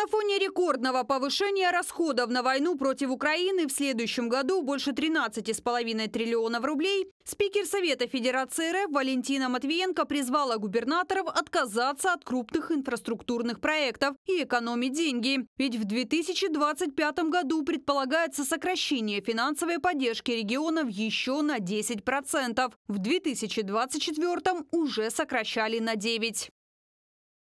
На фоне рекордного повышения расходов на войну против Украины в следующем году больше 13,5 триллионов рублей, спикер Совета Федерации РФ Валентина Матвиенко призвала губернаторов отказаться от крупных инфраструктурных проектов и экономить деньги. Ведь в 2025 году предполагается сокращение финансовой поддержки регионов еще на 10%. В 2024 уже сокращали на 9%.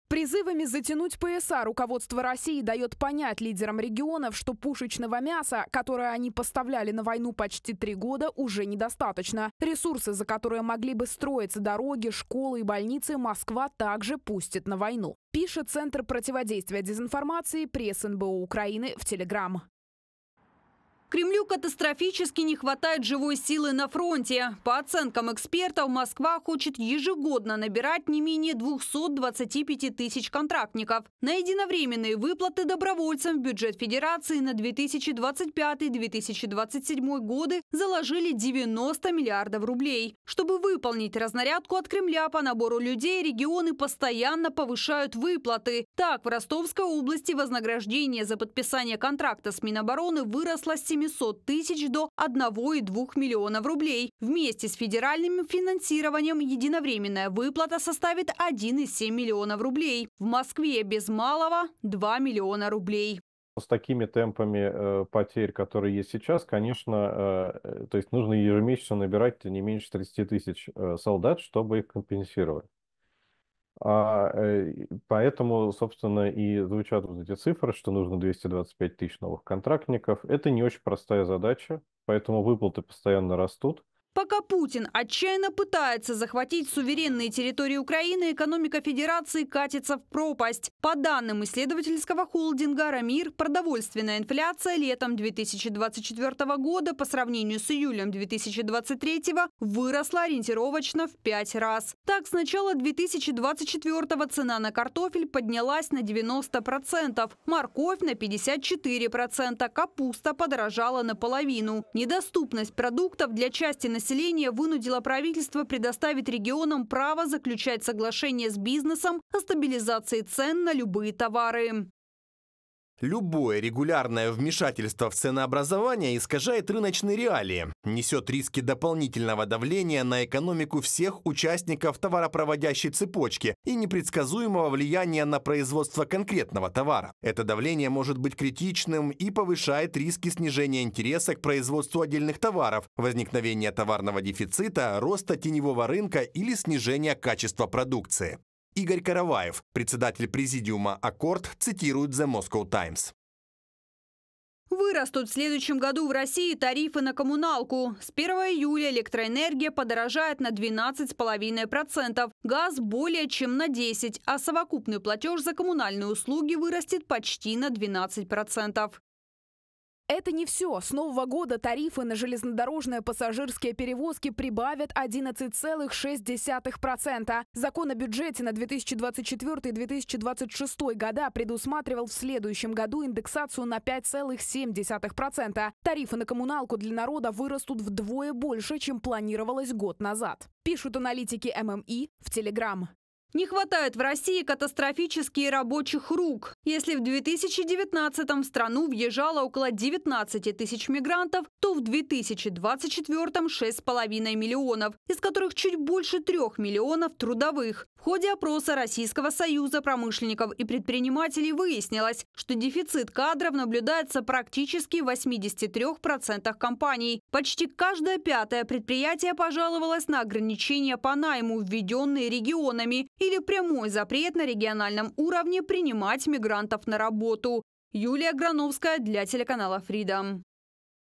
Призывами затянуть пояса руководство России дает понять лидерам регионов, что пушечного мяса, которое они поставляли на войну почти 3 года, уже недостаточно. Ресурсы, за которые могли бы строиться дороги, школы и больницы, Москва также пустит на войну, пишет Центр противодействия дезинформации пресс НБУ Украины в Телеграм. Кремлю катастрофически не хватает живой силы на фронте. По оценкам экспертов, Москва хочет ежегодно набирать не менее 225 тысяч контрактников. На единовременные выплаты добровольцам в бюджет Федерации на 2025-2027 годы заложили 90 миллиардов рублей. Чтобы выполнить разнарядку от Кремля по набору людей, регионы постоянно повышают выплаты. Так, в Ростовской области вознаграждение за подписание контракта с Минобороны выросло с 700 тысяч до 1,2 миллионов рублей. Вместе с федеральным финансированием единовременная выплата составит 1,7 миллионов рублей. В Москве без малого 2 миллиона рублей. С такими темпами потерь, которые есть сейчас, конечно, то есть нужно ежемесячно набирать не меньше 30 тысяч солдат, чтобы их компенсировать. Поэтому, собственно, и звучат вот эти цифры, что нужно 225 тысяч новых контрактников. Это не очень простая задача, поэтому выплаты постоянно растут. Пока Путин отчаянно пытается захватить суверенные территории Украины, экономика Федерации катится в пропасть. По данным исследовательского холдинга «Рамир», продовольственная инфляция летом 2024 года по сравнению с июлем 2023 выросла ориентировочно в 5 раз. Так, с начала 2024 цена на картофель поднялась на 90%, морковь на 54%, капуста подорожала наполовину. Недоступность продуктов для части населения вынудило правительство предоставить регионам право заключать соглашение с бизнесом о стабилизации цен на любые товары. Любое регулярное вмешательство в ценообразование искажает рыночные реалии, несет риски дополнительного давления на экономику всех участников товаропроводящей цепочки и непредсказуемого влияния на производство конкретного товара. Это давление может быть критичным и повышает риски снижения интереса к производству отдельных товаров, возникновения товарного дефицита, роста теневого рынка или снижения качества продукции. Игорь Караваев, председатель президиума АКОРД, цитирует The Moscow Times. Вырастут в следующем году в России тарифы на коммуналку. С 1 июля электроэнергия подорожает на 12,5%, газ более чем на 10%, а совокупный платеж за коммунальные услуги вырастет почти на 12%. Это не все. С нового года тарифы на железнодорожные пассажирские перевозки прибавят 11,6%. Закон о бюджете на 2024-2026 года предусматривал в следующем году индексацию на 5,7%. Тарифы на коммуналку для народа вырастут вдвое больше, чем планировалось год назад, пишут аналитики ММИ в Телеграм. Не хватает в России катастрофически рабочих рук. Если в 2019-м в страну въезжало около 19 тысяч мигрантов, то в 2024-м 6,5 миллионов, из которых чуть больше 3 миллионов трудовых. В ходе опроса Российского союза промышленников и предпринимателей выяснилось, что дефицит кадров наблюдается практически в 83% компаний. Почти каждое 5-е предприятие пожаловалось на ограничения по найму, введенные регионами, или прямой запрет на региональном уровне принимать мигрантов на работу. Юлия Грановская для телеканала Freedom.